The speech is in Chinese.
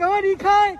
赶快离开！